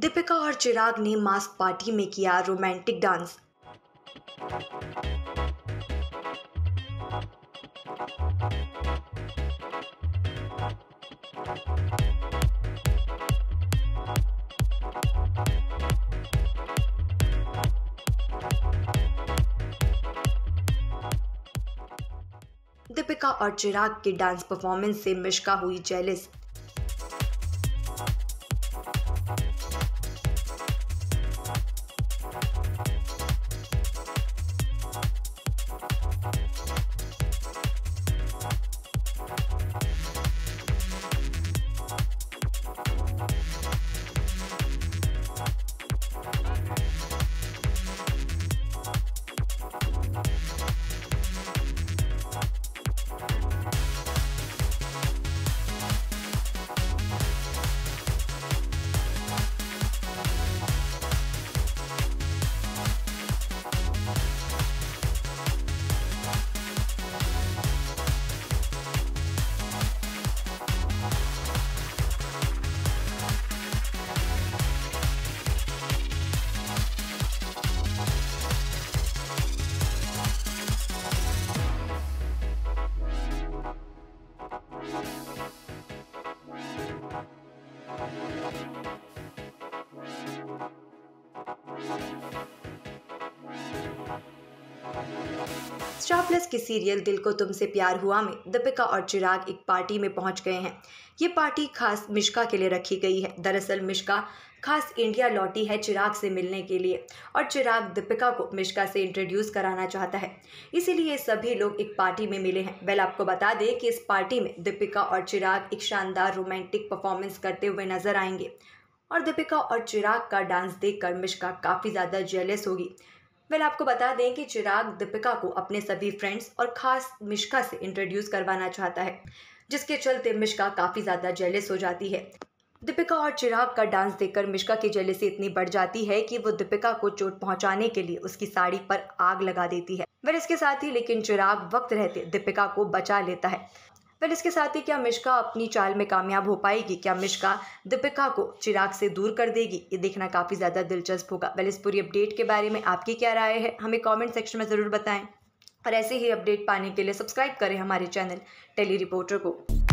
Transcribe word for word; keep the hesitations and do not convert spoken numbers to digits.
दीपिका और चिराग ने mask party में किया रोमांटिक डांस। दीपिका और चिराग के डांस परफॉर्मेंस से मिश्का हुई जेलिस। स्टार प्लस के सीरियल दिल को तुमसे प्यार हुआ में दीपिका और चिराग एक पार्टी में पहुंच गए हैं। ये पार्टी खास मिश्का के लिए रखी गई है। दरअसल मिश्का खास इंडिया लौटी है चिराग से मिलने के लिए और चिराग दीपिका को मिश्का से इंट्रोड्यूस कराना चाहता है, इसीलिए सभी लोग एक पार्टी में मिले हैं। वेल आपको बता दें कि इस पार्टी में दीपिका और चिराग एक शानदार रोमांटिक परफॉर्मेंस करते हुए नजर आएंगे और दीपिका और चिराग का डांस देखकर मिश्का काफ़ी ज़्यादा जेलस होगी। वेल आपको बता दें कि चिराग दीपिका को अपने सभी फ्रेंड्स और ख़ास मिश्का से इंट्रोड्यूस करवाना चाहता है, जिसके चलते मिश्का काफ़ी ज़्यादा जेलस हो जाती है। दीपिका और चिराग का डांस देखकर मिश्का की जेलसी इतनी बढ़ जाती है कि वो दीपिका को चोट पहुंचाने के लिए उसकी साड़ी पर आग लगा देती है। वेल इसके साथ ही लेकिन चिराग वक्त रहते दीपिका को बचा लेता है। वेल इसके साथ ही क्या मिश्का अपनी चाल में कामयाब हो पाएगी? क्या मिश्का दीपिका को चिराग से दूर कर देगी? ये देखना काफ़ी ज़्यादा दिलचस्प होगा। वेल इस पूरी अपडेट के बारे में आपकी क्या राय है हमें कमेंट सेक्शन में ज़रूर बताएं और ऐसे ही अपडेट पाने के लिए सब्सक्राइब करें हमारे चैनल टेली रिपोर्टर को।